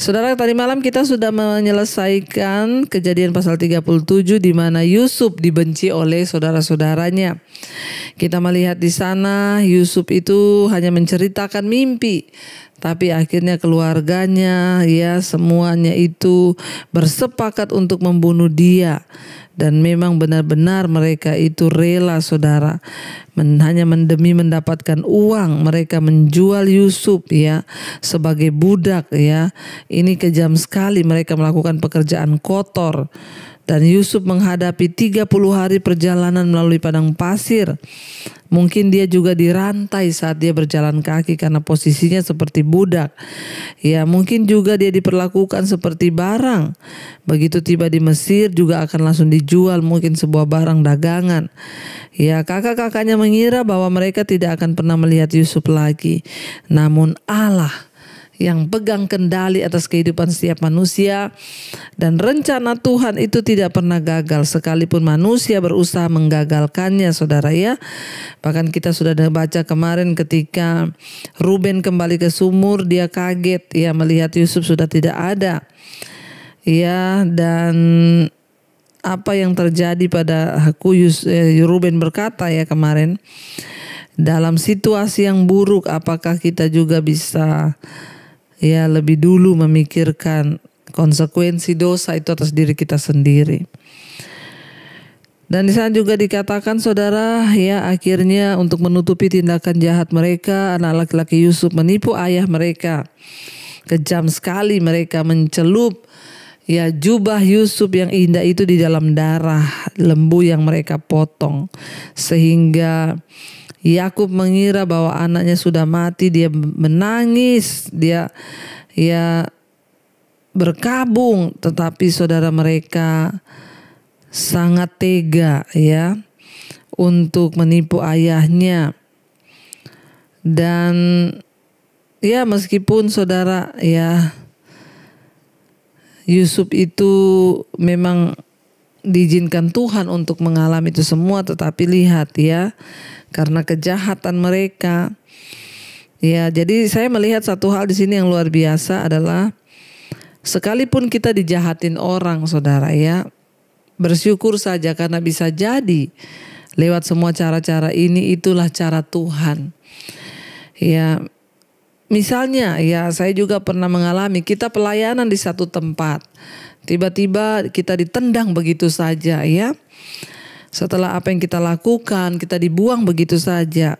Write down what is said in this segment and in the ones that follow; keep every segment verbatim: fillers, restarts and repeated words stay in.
Saudara, tadi malam kita sudah menyelesaikan Kejadian pasal tiga puluh tujuh di mana Yusuf dibenci oleh saudara-saudaranya. Kita melihat di sana Yusuf itu hanya menceritakan mimpi, tapi akhirnya keluarganya ya semuanya itu bersepakat untuk membunuh dia. Dan memang benar-benar mereka itu rela saudara. Men, hanya demi mendapatkan uang mereka menjual Yusuf ya sebagai budak ya. Ini kejam sekali, mereka melakukan pekerjaan kotor. Dan Yusuf menghadapi tiga puluh hari perjalanan melalui padang pasir. Mungkin dia juga dirantai saat dia berjalan kaki karena posisinya seperti budak. Ya, mungkin juga dia diperlakukan seperti barang. Begitu tiba di Mesir juga akan langsung dijual, mungkin sebuah barang dagangan. Ya, kakak-kakaknya mengira bahwa mereka tidak akan pernah melihat Yusuf lagi. Namun Allah yang pegang kendali atas kehidupan setiap manusia, dan rencana Tuhan itu tidak pernah gagal sekalipun manusia berusaha menggagalkannya saudara ya. Bahkan kita sudah baca kemarin ketika Ruben kembali ke sumur, dia kaget ya melihat Yusuf sudah tidak ada ya. Dan apa yang terjadi pada aku, Yus, eh, Ruben berkata ya kemarin, dalam situasi yang buruk apakah kita juga bisa ya lebih dulu memikirkan konsekuensi dosa itu atas diri kita sendiri. Dan di sana juga dikatakan saudara ya, akhirnya untuk menutupi tindakan jahat mereka, anak laki-laki Yusuf menipu ayah mereka. Kejam sekali mereka mencelup ya jubah Yusuf yang indah itu di dalam darah lembu yang mereka potong, sehingga Yakub mengira bahwa anaknya sudah mati. Dia menangis, dia ya berkabung, tetapi saudara mereka sangat tega ya untuk menipu ayahnya. Dan ya meskipun saudara ya Yusuf itu memang diizinkan Tuhan untuk mengalami itu semua, tetapi lihat ya karena kejahatan mereka ya. Jadi saya melihat satu hal di sini yang luar biasa adalah sekalipun kita dijahatin orang saudara ya, bersyukur saja karena bisa jadi lewat semua cara-cara ini itulah cara Tuhan ya. Misalnya ya saya juga pernah mengalami, kita pelayanan di satu tempat, tiba-tiba kita ditendang begitu saja ya. Setelah apa yang kita lakukan, kita dibuang begitu saja.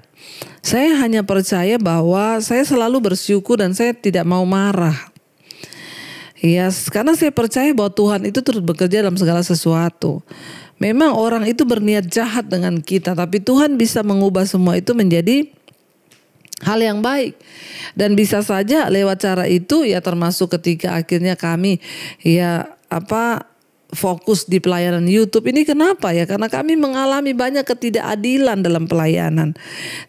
Saya hanya percaya bahwa saya selalu bersyukur dan saya tidak mau marah. Ya, karena saya percaya bahwa Tuhan itu terus bekerja dalam segala sesuatu. Memang orang itu berniat jahat dengan kita, tapi Tuhan bisa mengubah semua itu menjadi hal yang baik. Dan bisa saja lewat cara itu ya, termasuk ketika akhirnya kami ya apa fokus di pelayanan YouTube ini. Kenapa ya? Karena kami mengalami banyak ketidakadilan dalam pelayanan.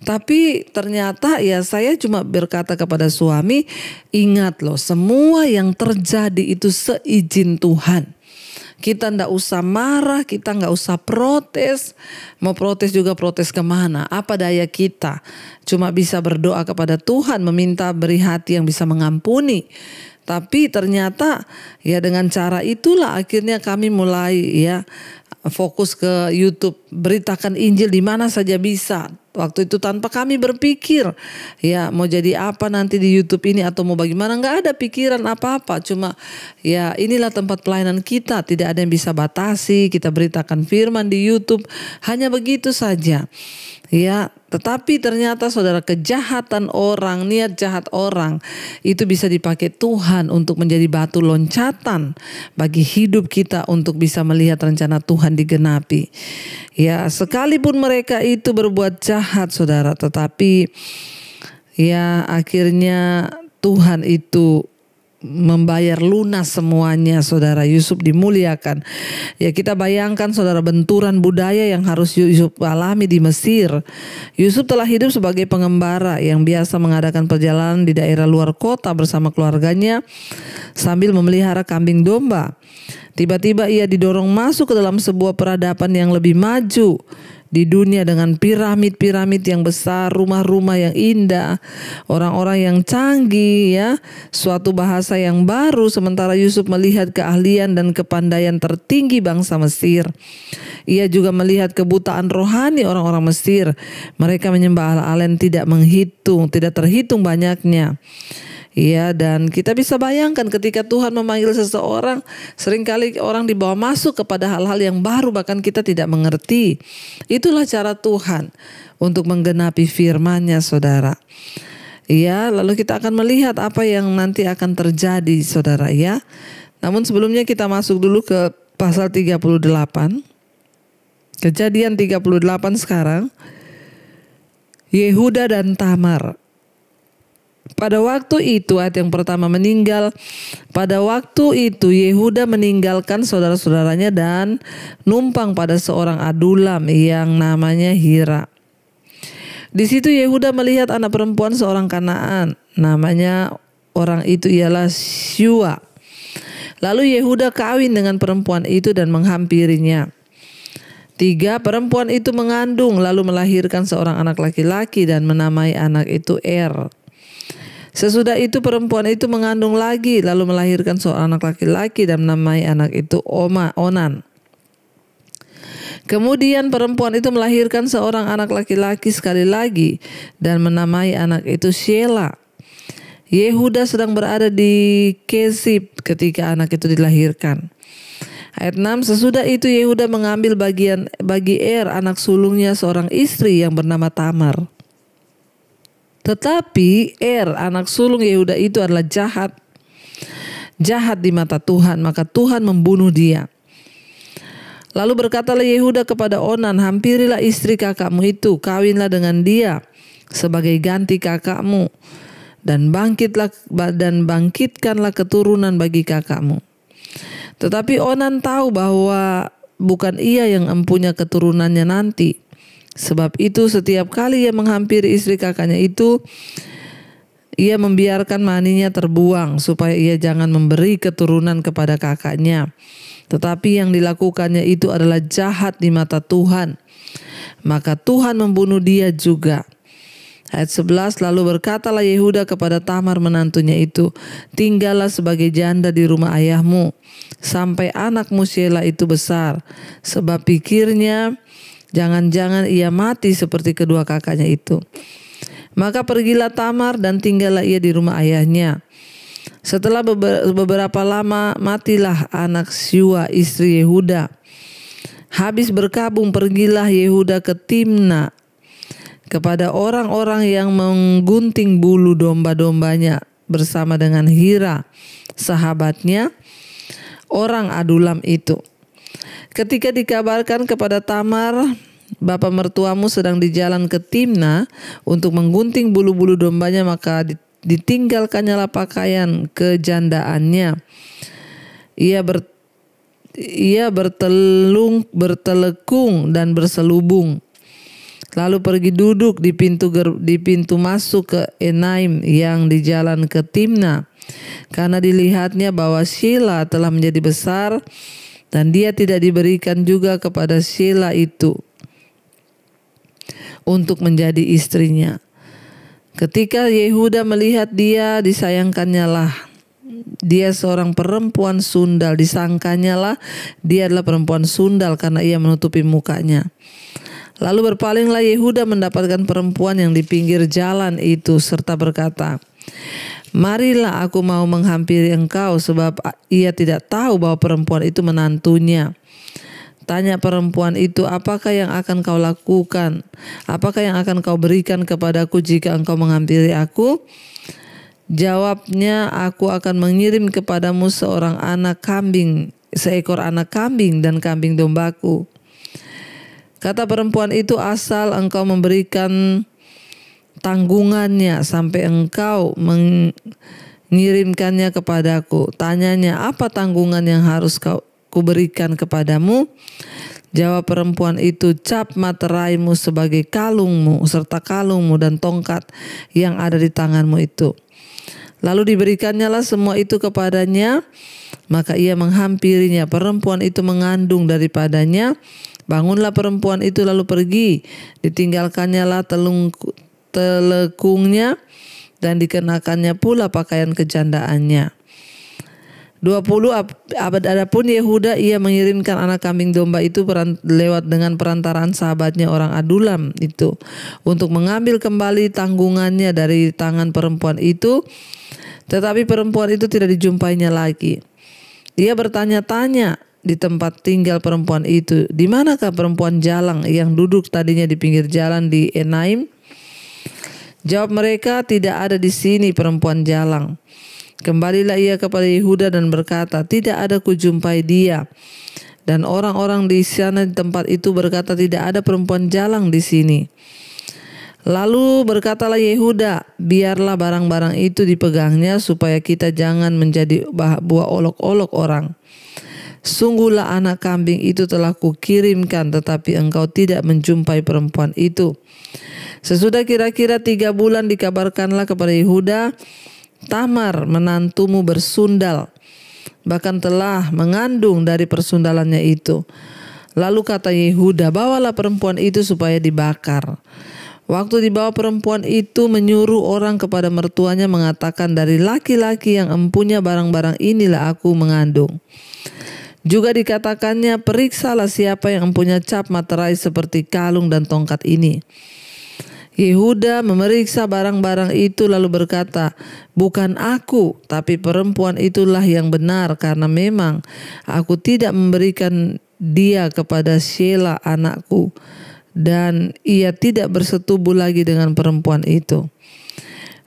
Tapi ternyata ya saya cuma berkata kepada suami, ingat loh semua yang terjadi itu seizin Tuhan. Kita ndak usah marah, kita nggak usah protes. Mau protes juga protes kemana? Apa daya kita? Cuma bisa berdoa kepada Tuhan, meminta beri hati yang bisa mengampuni. Tapi ternyata ya dengan cara itulah akhirnya kami mulai ya fokus ke YouTube, beritakan Injil di mana saja bisa. Waktu itu tanpa kami berpikir ya mau jadi apa nanti di YouTube ini atau mau bagaimana, nggak ada pikiran apa-apa. Cuma ya inilah tempat pelayanan kita, tidak ada yang bisa batasi. Kita beritakan firman di YouTube hanya begitu saja ya. Tetapi ternyata saudara kejahatan orang, niat jahat orang itu bisa dipakai Tuhan untuk menjadi batu loncatan bagi hidup kita untuk bisa melihat rencana Tuhan digenapi. Ya, sekalipun mereka itu berbuat jahat saudara, tetapi ya akhirnya Tuhan itu membayar lunas semuanya saudara. Yusuf dimuliakan. Ya, kita bayangkan saudara benturan budaya yang harus Yusuf alami di Mesir. Yusuf telah hidup sebagai pengembara yang biasa mengadakan perjalanan di daerah luar kota bersama keluarganya sambil memelihara kambing domba. Tiba-tiba ia didorong masuk ke dalam sebuah peradaban yang lebih maju. di dunia dengan piramid-piramid yang besar, rumah-rumah yang indah, orang-orang yang canggih, ya, suatu bahasa yang baru, sementara Yusuf melihat keahlian dan kepandaian tertinggi bangsa Mesir. Ia juga melihat kebutaan rohani orang-orang Mesir. Mereka menyembah Allah-Allah yang tidak menghitung, tidak terhitung banyaknya. Iya, dan kita bisa bayangkan ketika Tuhan memanggil seseorang, seringkali orang dibawa masuk kepada hal-hal yang baru, bahkan kita tidak mengerti. Itulah cara Tuhan untuk menggenapi firman-Nya, saudara. Iya, lalu kita akan melihat apa yang nanti akan terjadi, saudara, ya. Namun sebelumnya kita masuk dulu ke pasal tiga puluh delapan. Kejadian tiga puluh delapan sekarang. Yehuda dan Tamar. Pada waktu itu, ayat yang pertama meninggal. Pada waktu itu Yehuda meninggalkan saudara-saudaranya dan numpang pada seorang adulam yang namanya Hira. Di situ Yehuda melihat anak perempuan seorang Kanaan. Namanya orang itu ialah Syua. Lalu Yehuda kawin dengan perempuan itu dan menghampirinya. Tiga, perempuan itu mengandung lalu melahirkan seorang anak laki-laki dan menamai anak itu Er. Sesudah itu perempuan itu mengandung lagi lalu melahirkan seorang anak laki-laki dan menamai anak itu Oma Onan. Kemudian perempuan itu melahirkan seorang anak laki-laki sekali lagi dan menamai anak itu Shela. Yehuda sedang berada di Kesib ketika anak itu dilahirkan. Ayat enam, sesudah itu Yehuda mengambil bagian bagi Er anak sulungnya seorang istri yang bernama Tamar. Tetapi Er, anak sulung Yehuda itu adalah jahat. Jahat di mata Tuhan, maka Tuhan membunuh dia. Lalu berkatalah Yehuda kepada Onan, hampirilah istri kakakmu itu, kawinlah dengan dia sebagai ganti kakakmu. Dan bangkitlah dan bangkitkanlah keturunan bagi kakakmu. Tetapi Onan tahu bahwa bukan ia yang empunya keturunannya nanti. Sebab itu setiap kali ia menghampiri istri kakaknya itu, ia membiarkan maninya terbuang supaya ia jangan memberi keturunan kepada kakaknya. Tetapi yang dilakukannya itu adalah jahat di mata Tuhan. Maka Tuhan membunuh dia juga. Ayat sebelas, lalu berkatalah Yehuda kepada Tamar menantunya itu, tinggallah sebagai janda di rumah ayahmu sampai anakmu Shela itu besar. Sebab pikirnya, jangan-jangan ia mati seperti kedua kakaknya itu. Maka pergilah Tamar dan tinggallah ia di rumah ayahnya. Setelah beberapa lama matilah anak Syua istri Yehuda. Habis berkabung pergilah Yehuda ke Timna kepada orang-orang yang menggunting bulu domba-dombanya bersama dengan Hira sahabatnya orang adulam itu. Ketika dikabarkan kepada Tamar, bapa mertuamu sedang di jalan ke Timna untuk menggunting bulu-bulu dombanya, maka ditinggalkannyalah pakaian kejandaannya. Ia, ber, ia bertelung, bertelekung dan berselubung. Lalu pergi duduk di pintu di pintu masuk ke Enaim yang di jalan ke Timna, karena dilihatnya bahwa Shela telah menjadi besar. Dan dia tidak diberikan juga kepada Shela itu untuk menjadi istrinya. Ketika Yehuda melihat dia, disayangkannyalah dia seorang perempuan sundal. Disangkannyalah dia adalah perempuan sundal karena ia menutupi mukanya. Lalu berpalinglah Yehuda mendapatkan perempuan yang di pinggir jalan itu serta berkata, marilah aku mau menghampiri engkau, sebab ia tidak tahu bahwa perempuan itu menantunya. Tanya perempuan itu, apakah yang akan kau lakukan? Apakah yang akan kau berikan kepadaku jika engkau menghampiri aku? Jawabnya, aku akan mengirim kepadamu seorang anak kambing, seekor anak kambing dan kambing dombaku. Kata perempuan itu, asal engkau memberikan tanggungannya sampai engkau mengirimkannya kepadaku. Tanyanya, apa tanggungan yang harus kau kuberikan kepadamu? Jawab perempuan itu, cap materaimu sebagai kalungmu serta kalungmu dan tongkat yang ada di tanganmu itu. Lalu diberikannyalah semua itu kepadanya, maka ia menghampirinya. Perempuan itu mengandung daripadanya Bangunlah perempuan itu lalu pergi, ditinggalkannya lah telung, telekungnya, dan dikenakannya pula pakaian kejandaannya. dua puluh Adapun Yehuda, ia mengirimkan anak kambing domba itu perant, lewat dengan perantaraan sahabatnya orang Adulam itu untuk mengambil kembali tanggungannya dari tangan perempuan itu, tetapi perempuan itu tidak dijumpainya lagi. Ia bertanya-tanya di tempat tinggal perempuan itu, di manakah perempuan jalang yang duduk tadinya di pinggir jalan di Enaim? Jawab mereka, tidak ada di sini perempuan jalang. Kembalilah ia kepada Yehuda dan berkata, tidak ada kujumpai dia. Dan orang-orang di sana di tempat itu berkata, tidak ada perempuan jalang di sini. Lalu berkatalah Yehuda, biarlah barang-barang itu dipegangnya supaya kita jangan menjadi buah olok-olok orang. Sungguhlah anak kambing itu telah kukirimkan, tetapi engkau tidak menjumpai perempuan itu. Sesudah kira-kira tiga bulan dikabarkanlah kepada Yehuda, Tamar menantumu bersundal, bahkan telah mengandung dari persundalannya itu. Lalu kata Yehuda, bawalah perempuan itu supaya dibakar. Waktu dibawa perempuan itu menyuruh orang kepada mertuanya mengatakan, dari laki-laki yang empunya barang-barang inilah aku mengandung. Juga dikatakannya, periksalah siapa yang empunya cap materai seperti kalung dan tongkat ini. Yehuda memeriksa barang-barang itu lalu berkata, bukan aku, tapi perempuan itulah yang benar, karena memang aku tidak memberikan dia kepada Sheila anakku, dan ia tidak bersetubuh lagi dengan perempuan itu.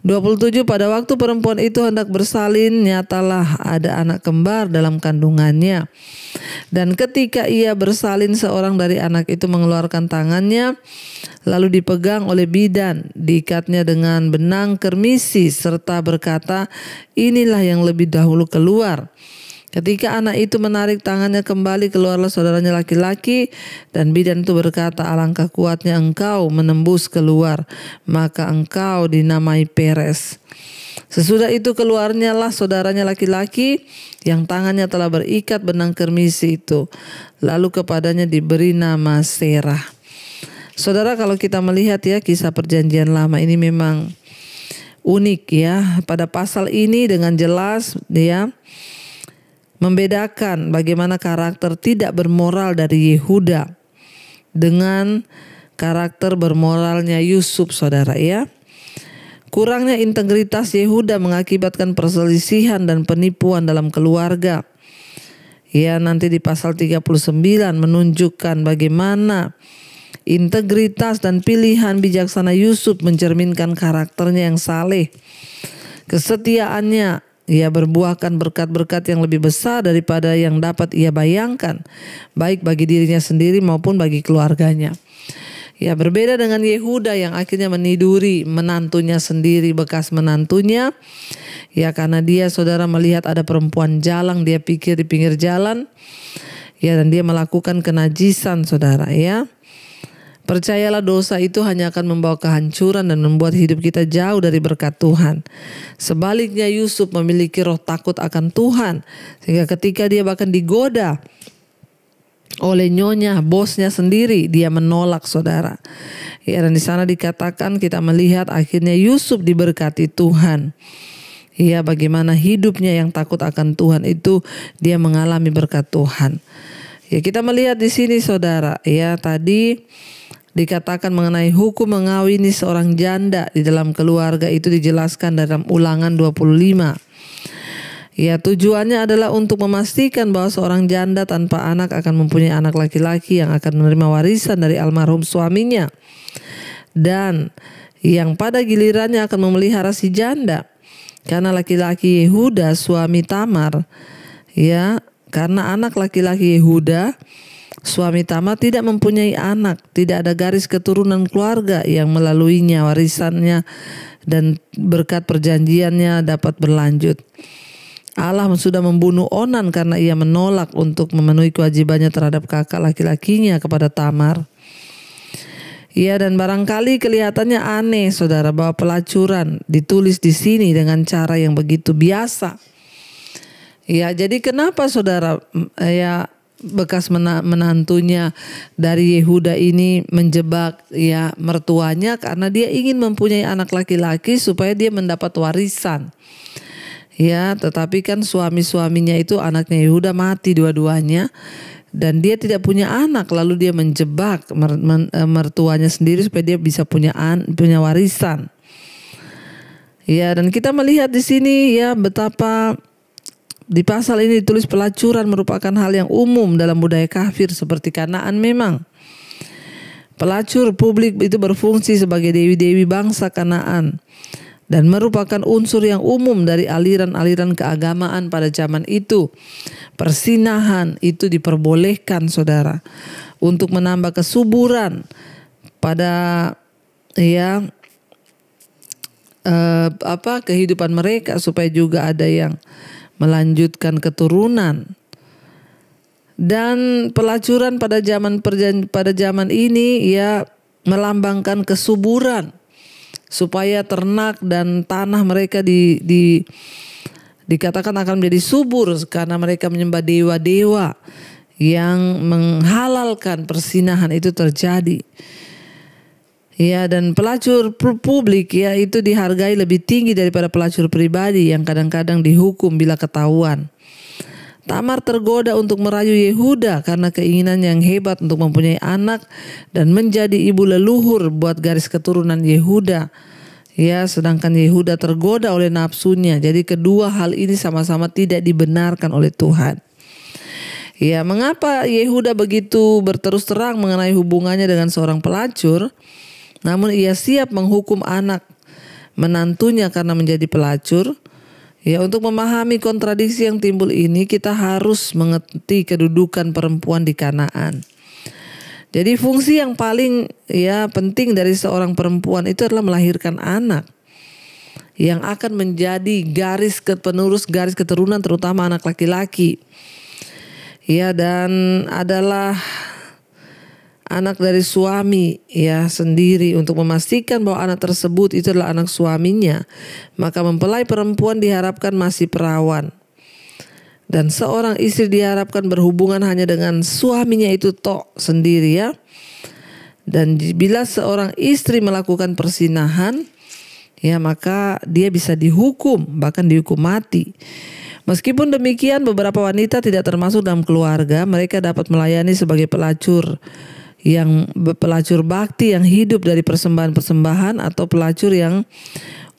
dua puluh tujuh Pada waktu perempuan itu hendak bersalin, nyatalah ada anak kembar dalam kandungannya. Dan ketika ia bersalin, seorang dari anak itu mengeluarkan tangannya, lalu dipegang oleh bidan, diikatnya dengan benang kermisi, serta berkata, inilah yang lebih dahulu keluar. Ketika anak itu menarik tangannya kembali, keluarlah saudaranya laki-laki, dan bidan itu berkata, alangkah kuatnya engkau menembus keluar, maka engkau dinamai Peres. Sesudah itu keluarnya lah saudaranya laki-laki yang tangannya telah berikat benang kermisi itu, lalu kepadanya diberi nama Serah. Saudara, kalau kita melihat ya kisah perjanjian lama ini memang unik ya. Pada pasal ini dengan jelas dia membedakan bagaimana karakter tidak bermoral dari Yehuda dengan karakter bermoralnya Yusuf, saudara ya. Kurangnya integritas Yehuda mengakibatkan perselisihan dan penipuan dalam keluarga. Ya, nanti di pasal tiga puluh sembilan menunjukkan bagaimana integritas dan pilihan bijaksana Yusuf mencerminkan karakternya yang saleh. Kesetiaannya ia berbuahkan berkat-berkat yang lebih besar daripada yang dapat ia bayangkan, baik bagi dirinya sendiri maupun bagi keluarganya. Ya, berbeda dengan Yehuda yang akhirnya meniduri menantunya sendiri, bekas menantunya. Ya, karena dia, saudara, melihat ada perempuan jalang, dia pikir di pinggir jalan. Ya, dan dia melakukan kenajisan, saudara ya. Percayalah, dosa itu hanya akan membawa kehancuran dan membuat hidup kita jauh dari berkat Tuhan. Sebaliknya, Yusuf memiliki roh takut akan Tuhan, sehingga ketika dia bahkan digoda oleh nyonya, bosnya sendiri, dia menolak, saudara. Ya, dan di sana dikatakan kita melihat akhirnya Yusuf diberkati Tuhan. Ya, bagaimana hidupnya yang takut akan Tuhan itu, dia mengalami berkat Tuhan. Ya, kita melihat di sini, saudara. Ya, tadi dikatakan mengenai hukum mengawini seorang janda di dalam keluarga itu dijelaskan dalam Ulangan dua puluh lima. Ya, tujuannya adalah untuk memastikan bahwa seorang janda tanpa anak akan mempunyai anak laki-laki yang akan menerima warisan dari almarhum suaminya, dan yang pada gilirannya akan memelihara si janda. Karena laki-laki Yehuda suami Tamar, ya, karena anak laki-laki Yehuda suami Tamar tidak mempunyai anak, tidak ada garis keturunan keluarga yang melaluinya warisannya dan berkat perjanjiannya dapat berlanjut. Allah sudah membunuh Onan karena ia menolak untuk memenuhi kewajibannya terhadap kakak laki-lakinya kepada Tamar. Ya, dan barangkali kelihatannya aneh, saudara, bahwa pelacuran ditulis di sini dengan cara yang begitu biasa. Ya, jadi kenapa, saudara, ya bekas menantunya dari Yehuda ini menjebak ya mertuanya karena dia ingin mempunyai anak laki-laki supaya dia mendapat warisan. Ya, tetapi kan suami-suaminya itu anaknya Yehuda mati dua-duanya dan dia tidak punya anak, lalu dia menjebak mertuanya sendiri supaya dia bisa punya an, punya warisan. Ya, dan kita melihat di sini ya betapa di pasal ini ditulis pelacuran merupakan hal yang umum dalam budaya kafir seperti Kanaan memang. Pelacur publik itu berfungsi sebagai dewi-dewi bangsa Kanaan dan merupakan unsur yang umum dari aliran-aliran keagamaan pada zaman itu. Persinahan itu diperbolehkan saudara untuk menambah kesuburan pada ya eh, apa kehidupan mereka supaya juga ada yang melanjutkan keturunan. Dan pelacuran pada zaman perjan pada zaman ini ya melambangkan kesuburan supaya ternak dan tanah mereka di, di dikatakan akan menjadi subur karena mereka menyembah dewa-dewa yang menghalalkan persinahan itu terjadi. Ya, dan pelacur publik ya itu dihargai lebih tinggi daripada pelacur pribadi yang kadang-kadang dihukum bila ketahuan. Tamar tergoda untuk merayu Yehuda karena keinginan yang hebat untuk mempunyai anak dan menjadi ibu leluhur buat garis keturunan Yehuda. Ya, sedangkan Yehuda tergoda oleh nafsunya. Jadi kedua hal ini sama-sama tidak dibenarkan oleh Tuhan. Ya, mengapa Yehuda begitu berterus terang mengenai hubungannya dengan seorang pelacur? Namun ia siap menghukum anak menantunya karena menjadi pelacur. Ya, untuk memahami kontradiksi yang timbul ini kita harus mengerti kedudukan perempuan di Kanaan. Jadi fungsi yang paling ya penting dari seorang perempuan itu adalah melahirkan anak yang akan menjadi garis penerus garis keturunan terutama anak laki-laki. Ya, dan adalah anak dari suami ya sendiri. Untuk memastikan bahwa anak tersebut itu adalah anak suaminya, maka mempelai perempuan diharapkan masih perawan. Dan seorang istri diharapkan berhubungan hanya dengan suaminya itu tok sendiri ya. Dan bila seorang istri melakukan persinahan ya maka dia bisa dihukum, bahkan dihukum mati. Meskipun demikian beberapa wanita tidak termasuk dalam keluarga, mereka dapat melayani sebagai pelacur yang pelacur bakti yang hidup dari persembahan-persembahan atau pelacur yang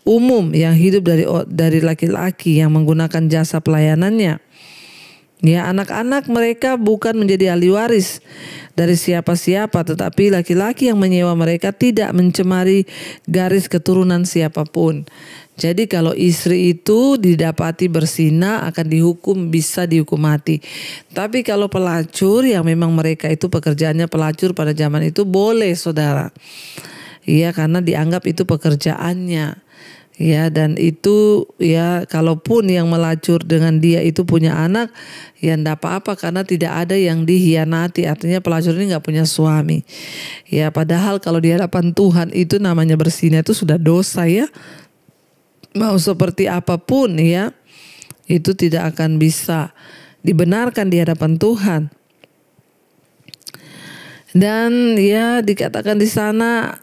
umum yang hidup dari dari laki-laki yang menggunakan jasa pelayanannya. Ya, anak-anak mereka bukan menjadi ahli waris dari siapa-siapa, tetapi laki-laki yang menyewa mereka tidak mencemari garis keturunan siapapun. Jadi kalau istri itu didapati berzina akan dihukum, bisa dihukum mati. Tapi kalau pelacur yang memang mereka itu pekerjaannya pelacur pada zaman itu boleh saudara. Iya, karena dianggap itu pekerjaannya. Ya, dan itu ya kalaupun yang melacur dengan dia itu punya anak ya enggak apa-apa karena tidak ada yang dihianati, artinya pelacur ini nggak punya suami. Ya, padahal kalau di hadapan Tuhan itu namanya berzina itu sudah dosa ya. Mau seperti apapun ya, itu tidak akan bisa dibenarkan di hadapan Tuhan. Dan ya dikatakan di sana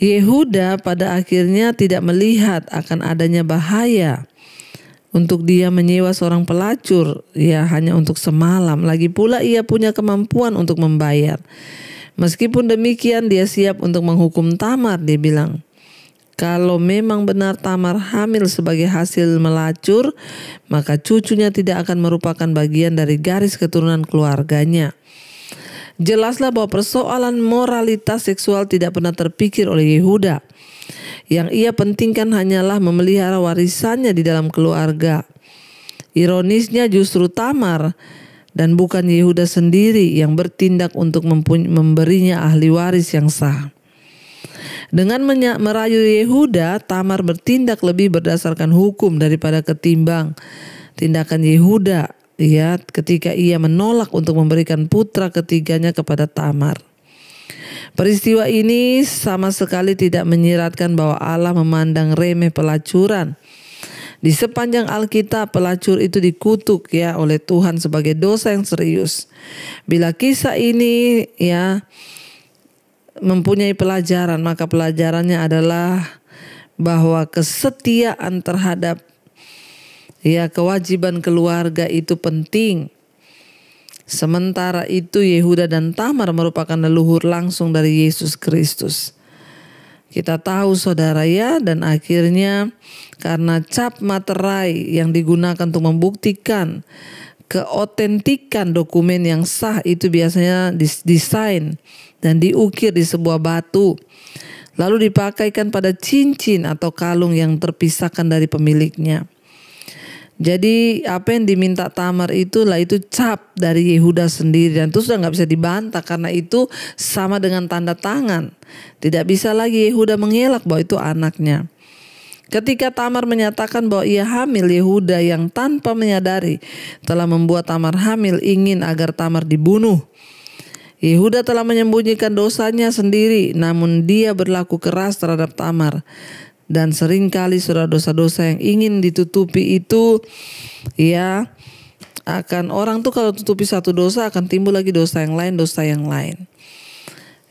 Yehuda pada akhirnya tidak melihat akan adanya bahaya untuk dia menyewa seorang pelacur ya hanya untuk semalam. Lagi pula ia punya kemampuan untuk membayar. Meskipun demikian dia siap untuk menghukum Tamar, dia bilang. Kalau memang benar Tamar hamil sebagai hasil melacur, maka cucunya tidak akan merupakan bagian dari garis keturunan keluarganya. Jelaslah bahwa persoalan moralitas seksual tidak pernah terpikir oleh Yehuda. Yang ia pentingkan hanyalah memelihara warisannya di dalam keluarga. Ironisnya justru Tamar dan bukan Yehuda sendiri yang bertindak untuk memberinya ahli waris yang sah. Dengan merayu Yehuda, Tamar bertindak lebih berdasarkan hukum daripada ketimbang tindakan Yehuda. Ya, ketika ia menolak untuk memberikan putra ketiganya kepada Tamar. Peristiwa ini sama sekali tidak menyiratkan bahwa Allah memandang remeh pelacuran. Di sepanjang Alkitab pelacur itu dikutuk ya oleh Tuhan sebagai dosa yang serius. Bila kisah ini ya mempunyai pelajaran, maka pelajarannya adalah bahwa kesetiaan terhadap ya kewajiban keluarga itu penting. Sementara itu Yehuda dan Tamar merupakan leluhur langsung dari Yesus Kristus. Kita tahu saudara ya, dan akhirnya karena cap materai yang digunakan untuk membuktikan keotentikan dokumen yang sah itu biasanya didesain dan diukir di sebuah batu. Lalu dipakaikan pada cincin atau kalung yang terpisahkan dari pemiliknya. Jadi apa yang diminta Tamar itulah itu cap dari Yehuda sendiri, dan itu sudah nggak bisa dibantah karena itu sama dengan tanda tangan. Tidak bisa lagi Yehuda mengelak bahwa itu anaknya. Ketika Tamar menyatakan bahwa ia hamil, Yehuda yang tanpa menyadari telah membuat Tamar hamil ingin agar Tamar dibunuh. Yehuda telah menyembunyikan dosanya sendiri, namun dia berlaku keras terhadap Tamar. Dan seringkali surat dosa-dosa yang ingin ditutupi itu ya akan orang tuh kalau tutupi satu dosa akan timbul lagi dosa yang lain, dosa yang lain.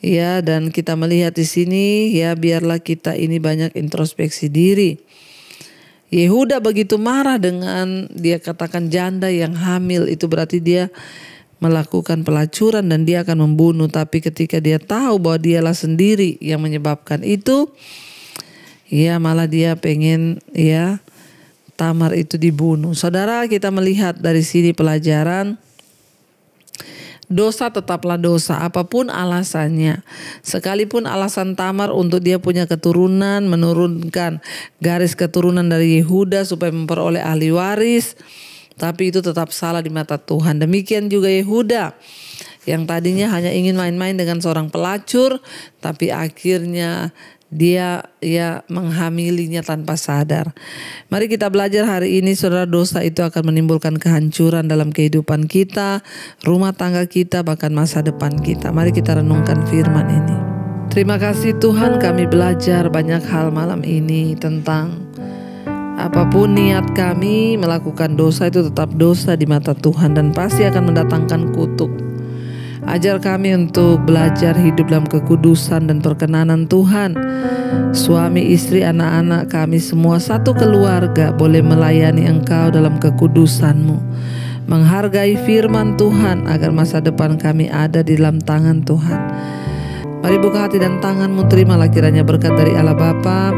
Ya, dan kita melihat di sini ya biarlah kita ini banyak introspeksi diri. Yehuda begitu marah dengan dia katakan janda yang hamil itu berarti dia melakukan pelacuran dan dia akan membunuh, tapi ketika dia tahu bahwa dialah sendiri yang menyebabkan itu, ya malah dia pengen ya Tamar itu dibunuh. Saudara, kita melihat dari sini pelajaran dosa tetaplah dosa apapun alasannya. Sekalipun alasan Tamar untuk dia punya keturunan, menurunkan garis keturunan dari Yehuda supaya memperoleh ahli waris, tapi itu tetap salah di mata Tuhan. Demikian juga Yehuda yang tadinya hanya ingin main-main dengan seorang pelacur, tapi akhirnya dia ya menghamilinya tanpa sadar. Mari kita belajar hari ini saudara, dosa itu akan menimbulkan kehancuran dalam kehidupan kita, rumah tangga kita, bahkan masa depan kita. Mari kita renungkan firman ini. Terima kasih Tuhan, kami belajar banyak hal malam ini tentang apapun niat kami melakukan dosa itu tetap dosa di mata Tuhan dan pasti akan mendatangkan kutuk. Ajar kami untuk belajar hidup dalam kekudusan dan perkenanan Tuhan. Suami, istri, anak-anak kami semua satu keluarga boleh melayani Engkau dalam kekudusan-Mu. Menghargai firman Tuhan agar masa depan kami ada di dalam tangan Tuhan. Mari buka hati dan tangan-Mu, terimalah kiranya berkat dari Allah Bapa,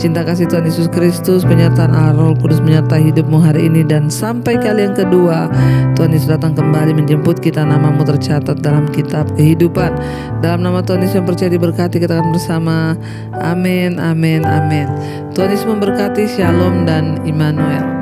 cinta kasih Tuhan Yesus Kristus, penyertaan Allah Roh Kudus menyertai hidupmu hari ini dan sampai kali yang kedua. Tuhan Yesus datang kembali menjemput kita, namamu tercatat dalam kitab kehidupan. Dalam nama Tuhan Yesus yang percaya diberkati, kita akan bersama. Amin, amin, amin. Tuhan Yesus memberkati. Shalom dan Immanuel.